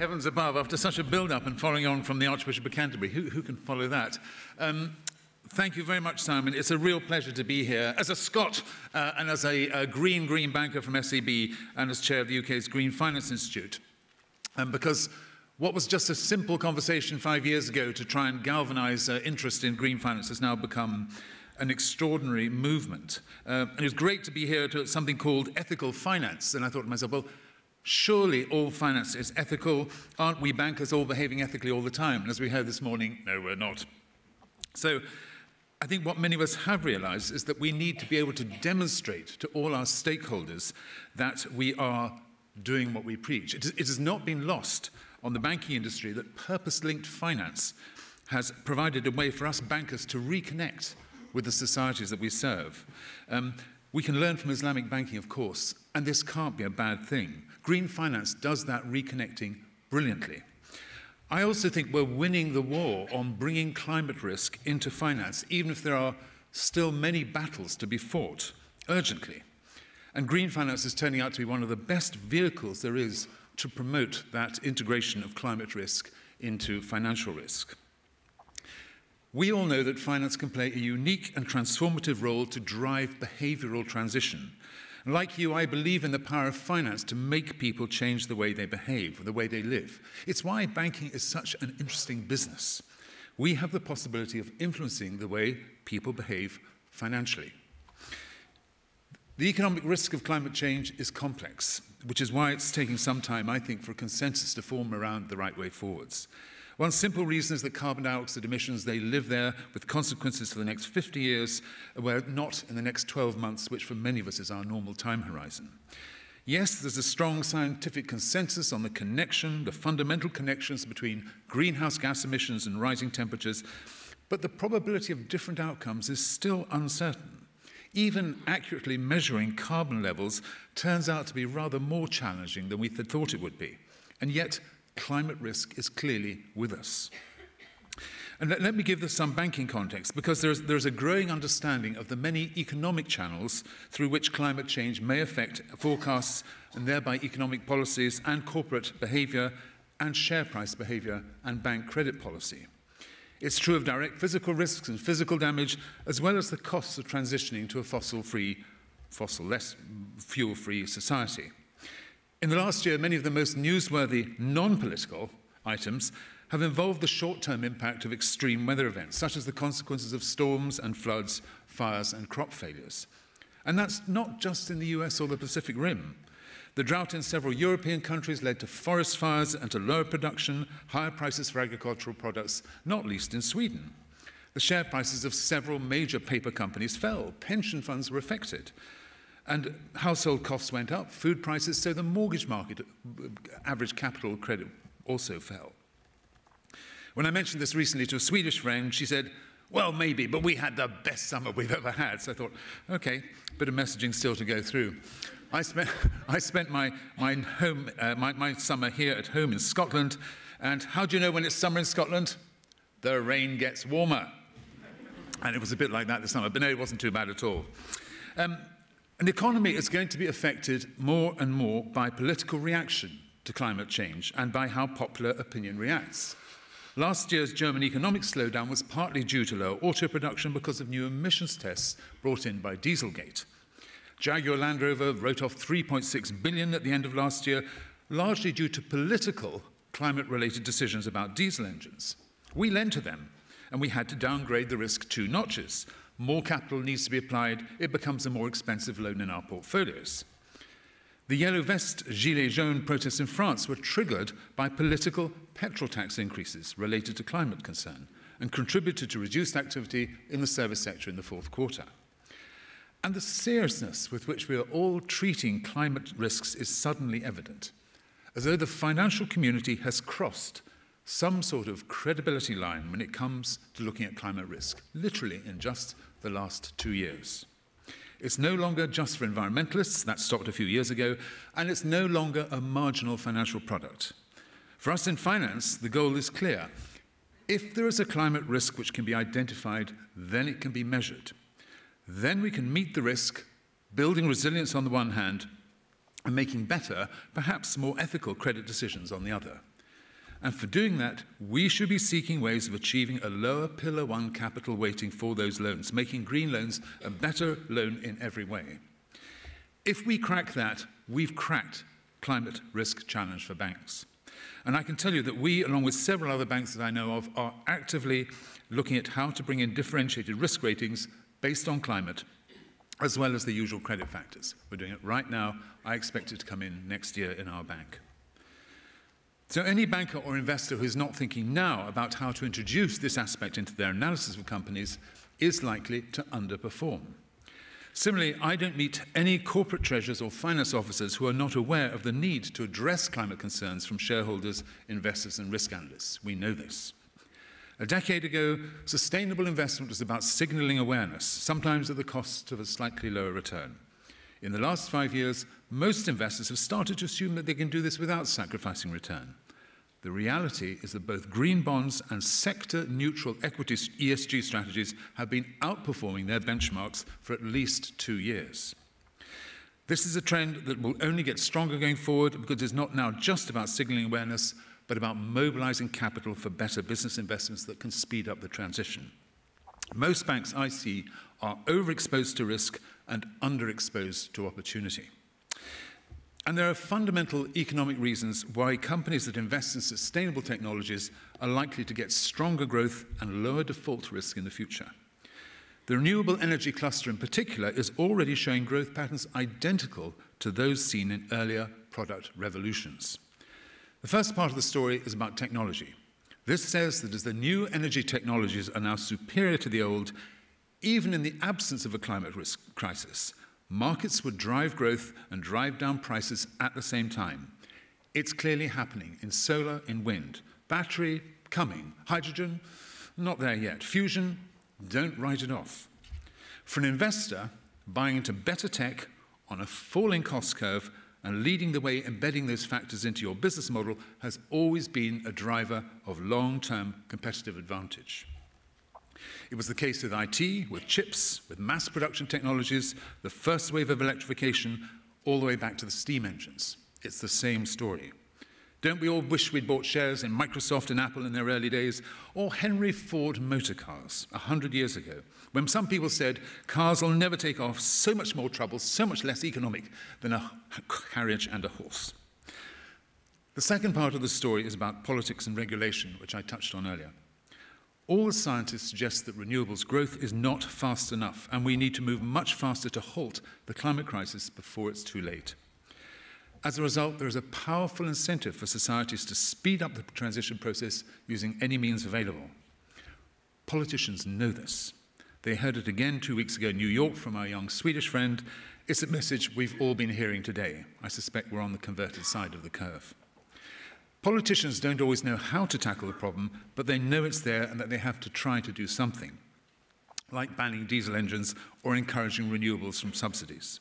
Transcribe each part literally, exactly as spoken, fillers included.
Heavens above, after such a build-up and following on from the Archbishop of Canterbury, who, who can follow that? Um, Thank you very much, Simon. It's a real pleasure to be here. As a Scot uh, and as a, a green, green banker from S C B and as chair of the U K's Green Finance Institute, um, because what was just a simple conversation five years ago to try and galvanise uh, interest in green finance has now become an extraordinary movement. Uh, and it was great to be here to something called ethical finance. And I thought to myself, well, surely all finance is ethical. Aren't we bankers all behaving ethically all the time? And as we heard this morning, no, we're not. So I think what many of us have realised is that we need to be able to demonstrate to all our stakeholders that we are doing what we preach. It, it has not been lost on the banking industry that purpose-linked finance has provided a way for us bankers to reconnect with the societies that we serve. Um, we can learn from Islamic banking, of course, and this can't be a bad thing. Green finance does that reconnecting brilliantly. I also think we're winning the war on bringing climate risk into finance, even if there are still many battles to be fought urgently. And green finance is turning out to be one of the best vehicles there is to promote that integration of climate risk into financial risk. We all know that finance can play a unique and transformative role to drive behavioural transition. Like you, I believe in the power of finance to make people change the way they behave, the way they live. It's why banking is such an interesting business. We have the possibility of influencing the way people behave financially. The economic risk of climate change is complex, which is why it's taking some time, I think, for a consensus to form around the right way forwards. One simple reason is that carbon dioxide emissions, they live there with consequences for the next fifty years, where not in the next twelve months, which for many of us is our normal time horizon. Yes, there's a strong scientific consensus on the connection, the fundamental connections between greenhouse gas emissions and rising temperatures, but the probability of different outcomes is still uncertain. Even accurately measuring carbon levels turns out to be rather more challenging than we had thought it would be, and yet climate risk is clearly with us. And let, let me give this some banking context, because there is, there is a growing understanding of the many economic channels through which climate change may affect forecasts and thereby economic policies and corporate behaviour and share price behaviour and bank credit policy. It's true of direct physical risks and physical damage, as well as the costs of transitioning to a fossil-free, fossil-less fuel-free society. In the last year, many of the most newsworthy non-political items have involved the short-term impact of extreme weather events, such as the consequences of storms and floods, fires and crop failures. And that's not just in the U S or the Pacific Rim. The drought in several European countries led to forest fires and to lower production, higher prices for agricultural products, not least in Sweden. The share prices of several major paper companies fell. Pension funds were affected. And household costs went up, food prices, so the mortgage market, average capital credit, also fell. When I mentioned this recently to a Swedish friend, she said, well, maybe, but we had the best summer we've ever had. So I thought, OK, bit of messaging still to go through. I spent, I spent my, my, home, uh, my, my summer here at home in Scotland, and how do you know when it's summer in Scotland? The rain gets warmer. And it was a bit like that this summer, but no, it wasn't too bad at all. Um, An economy is going to be affected more and more by political reaction to climate change and by how popular opinion reacts. Last year's German economic slowdown was partly due to lower auto production because of new emissions tests brought in by Dieselgate. Jaguar Land Rover wrote off three point six billion dollars at the end of last year, largely due to political climate-related decisions about diesel engines. We lent to them, and we had to downgrade the risk two notches. More capital needs to be applied, it becomes a more expensive loan in our portfolios. The yellow vest gilets jaunes protests in France were triggered by political petrol tax increases related to climate concern and contributed to reduced activity in the service sector in the fourth quarter. And the seriousness with which we are all treating climate risks is suddenly evident, as though the financial community has crossed some sort of credibility line when it comes to looking at climate risk, literally in just the last two years. It's no longer just for environmentalists, that stopped a few years ago, and it's no longer a marginal financial product. For us in finance, the goal is clear. If there is a climate risk which can be identified, then it can be measured. Then we can meet the risk, building resilience on the one hand, and making better, perhaps more ethical credit decisions on the other. And for doing that, we should be seeking ways of achieving a lower Pillar One capital weighting for those loans, making green loans a better loan in every way. If we crack that, we've cracked climate risk challenge for banks. And I can tell you that we, along with several other banks that I know of, are actively looking at how to bring in differentiated risk ratings based on climate, as well as the usual credit factors. We're doing it right now. I expect it to come in next year in our bank. So any banker or investor who is not thinking now about how to introduce this aspect into their analysis of companies is likely to underperform. Similarly, I don't meet any corporate treasurers or finance officers who are not aware of the need to address climate concerns from shareholders, investors, and risk analysts. We know this. A decade ago, sustainable investment was about signalling awareness, sometimes at the cost of a slightly lower return. In the last five years, most investors have started to assume that they can do this without sacrificing return. The reality is that both green bonds and sector-neutral equity E S G strategies have been outperforming their benchmarks for at least two years. This is a trend that will only get stronger going forward because it's not now just about signalling awareness, but about mobilising capital for better business investments that can speed up the transition. Most banks I see are overexposed to risk and underexposed to opportunity. And there are fundamental economic reasons why companies that invest in sustainable technologies are likely to get stronger growth and lower default risk in the future. The renewable energy cluster in particular is already showing growth patterns identical to those seen in earlier product revolutions. The first part of the story is about technology. This says that as the new energy technologies are now superior to the old, even in the absence of a climate risk crisis, markets would drive growth and drive down prices at the same time. It's clearly happening in solar, in wind. Battery, coming. Hydrogen, not there yet. Fusion, don't write it off. For an investor, buying into better tech on a falling cost curve and leading the way, embedding those factors into your business model has always been a driver of long-term competitive advantage. It was the case with I T, with chips, with mass production technologies, the first wave of electrification, all the way back to the steam engines. It's the same story. Don't we all wish we'd bought shares in Microsoft and Apple in their early days, or Henry Ford motor cars a hundred years ago, when some people said cars will never take off, so much more trouble, so much less economic than a carriage and a horse. The second part of the story is about politics and regulation, which I touched on earlier. All the scientists suggest that renewables growth is not fast enough, and we need to move much faster to halt the climate crisis before it's too late. As a result, there is a powerful incentive for societies to speed up the transition process using any means available. Politicians know this. They heard it again two weeks ago in New York from our young Swedish friend. It's a message we've all been hearing today. I suspect we're on the converted side of the curve. Politicians don't always know how to tackle the problem, but they know it's there and that they have to try to do something, like banning diesel engines or encouraging renewables from subsidies.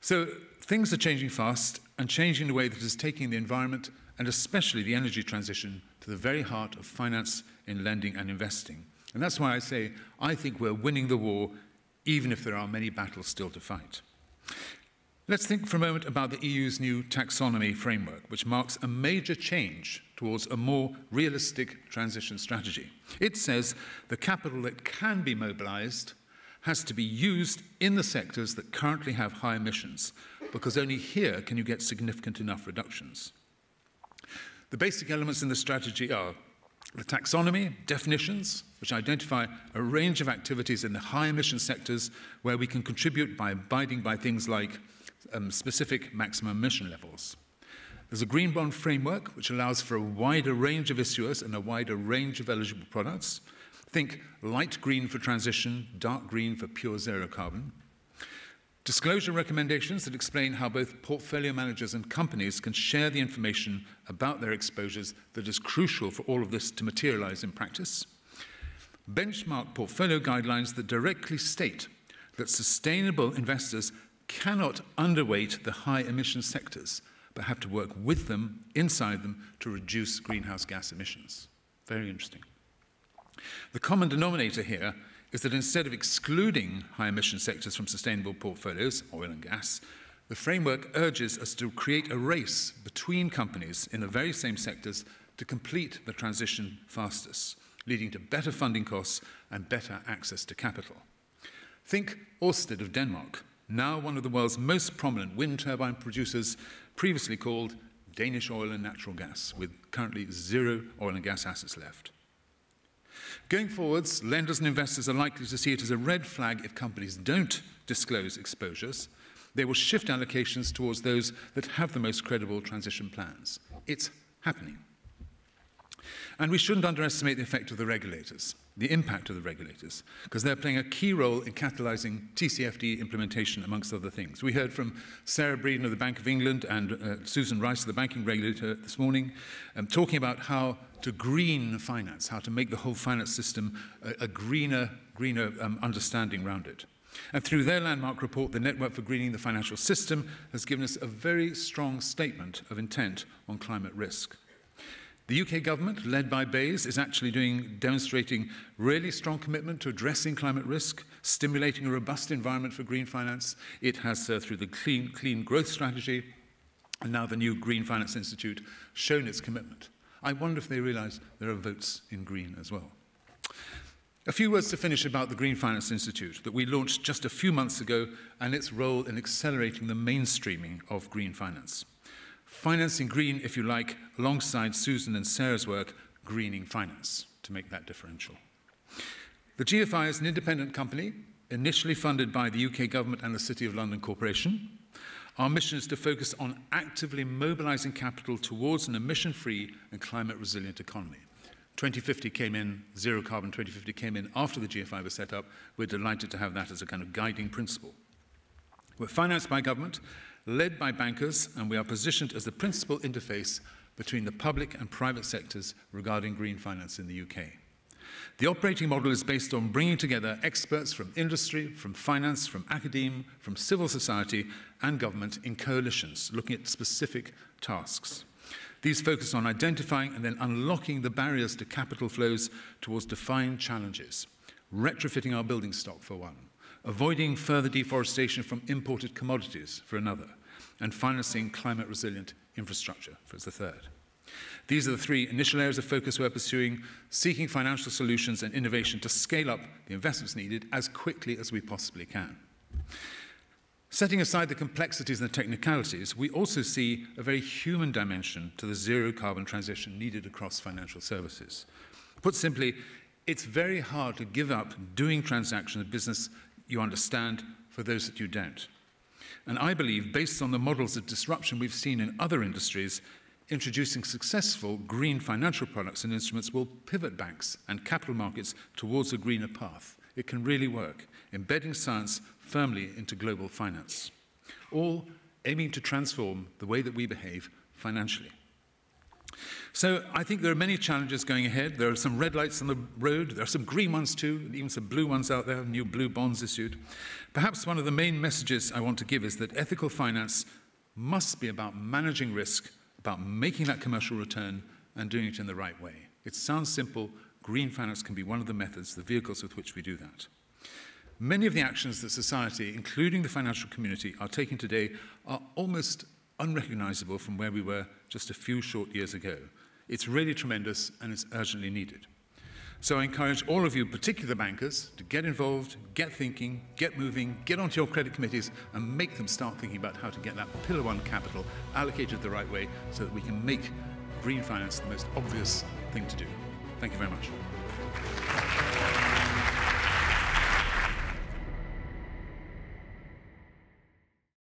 So things are changing fast and changing in a way that is taking the environment and especially the energy transition to the very heart of finance in lending and investing. And that's why I say I think we're winning the war, even if there are many battles still to fight. Let's think for a moment about the E U's new taxonomy framework, which marks a major change towards a more realistic transition strategy. It says the capital that can be mobilised has to be used in the sectors that currently have high emissions, because only here can you get significant enough reductions. The basic elements in the strategy are the taxonomy, definitions, which identify a range of activities in the high emission sectors where we can contribute by abiding by things like Um, specific maximum emission levels. There's a green bond framework which allows for a wider range of issuers and a wider range of eligible products. Think light green for transition, dark green for pure zero carbon. Disclosure recommendations that explain how both portfolio managers and companies can share the information about their exposures that is crucial for all of this to materialize in practice. Benchmark portfolio guidelines that directly state that sustainable investors cannot underweight the high emission sectors, but have to work with them, inside them, to reduce greenhouse gas emissions. Very interesting. The common denominator here is that instead of excluding high emission sectors from sustainable portfolios, oil and gas, the framework urges us to create a race between companies in the very same sectors to complete the transition fastest, leading to better funding costs and better access to capital. Think Ørsted of Denmark, now one of the world's most prominent wind turbine producers, previously called Danish oil and natural gas, with currently zero oil and gas assets left. Going forwards, lenders and investors are likely to see it as a red flag if companies don't disclose exposures. They will shift allocations towards those that have the most credible transition plans. It's happening. And we shouldn't underestimate the effect of the regulators, the impact of the regulators, because they're playing a key role in catalysing T C F D implementation, amongst other things. We heard from Sarah Breeden of the Bank of England and uh, Susan Rice, the banking regulator, this morning, um, talking about how to green finance, how to make the whole finance system a, a greener, greener um, understanding around it. And through their landmark report, the Network for Greening the Financial System has given us a very strong statement of intent on climate risk. The U K government, led by Bayes, is actually doing, demonstrating really strong commitment to addressing climate risk, stimulating a robust environment for green finance. It has, uh, through the Clean, Clean Growth Strategy, and now the new Green Finance Institute, shown its commitment. I wonder if they realise there are votes in green as well. A few words to finish about the Green Finance Institute that we launched just a few months ago and its role in accelerating the mainstreaming of green finance. Financing green, if you like, alongside Susan and Sarah's work, greening finance, to make that differential. The G F I is an independent company, initially funded by the U K government and the City of London Corporation. Our mission is to focus on actively mobilising capital towards an emission-free and climate-resilient economy. twenty fifty came in, zero carbon twenty fifty came in after the G F I was set up. We're delighted to have that as a kind of guiding principle. We're financed by government, led by bankers, and we are positioned as the principal interface between the public and private sectors regarding green finance in the U K. The operating model is based on bringing together experts from industry, from finance, from academia, from civil society and government in coalitions, looking at specific tasks. These focus on identifying and then unlocking the barriers to capital flows towards defined challenges, retrofitting our building stock for one, avoiding further deforestation from imported commodities for another, and financing climate-resilient infrastructure for the third. These are the three initial areas of focus we're pursuing, seeking financial solutions and innovation to scale up the investments needed as quickly as we possibly can. Setting aside the complexities and the technicalities, we also see a very human dimension to the zero-carbon transition needed across financial services. Put simply, it's very hard to give up doing transactions of business you understand for those that you don't. And I believe, based on the models of disruption we've seen in other industries, introducing successful green financial products and instruments will pivot banks and capital markets towards a greener path. It can really work, embedding science firmly into global finance, all aiming to transform the way that we behave financially. So I think there are many challenges going ahead. There are some red lights on the road. There are some green ones too, and even some blue ones out there, new blue bonds issued. Perhaps one of the main messages I want to give is that ethical finance must be about managing risk, about making that commercial return and doing it in the right way. It sounds simple. Green finance can be one of the methods, the vehicles with which we do that. Many of the actions that society, including the financial community, are taking today are almost unrecognizable from where we were just a few short years ago. It's really tremendous and it's urgently needed. So I encourage all of you, particularly bankers, to get involved, get thinking, get moving, get onto your credit committees and make them start thinking about how to get that Pillar One capital allocated the right way so that we can make green finance the most obvious thing to do. Thank you very much.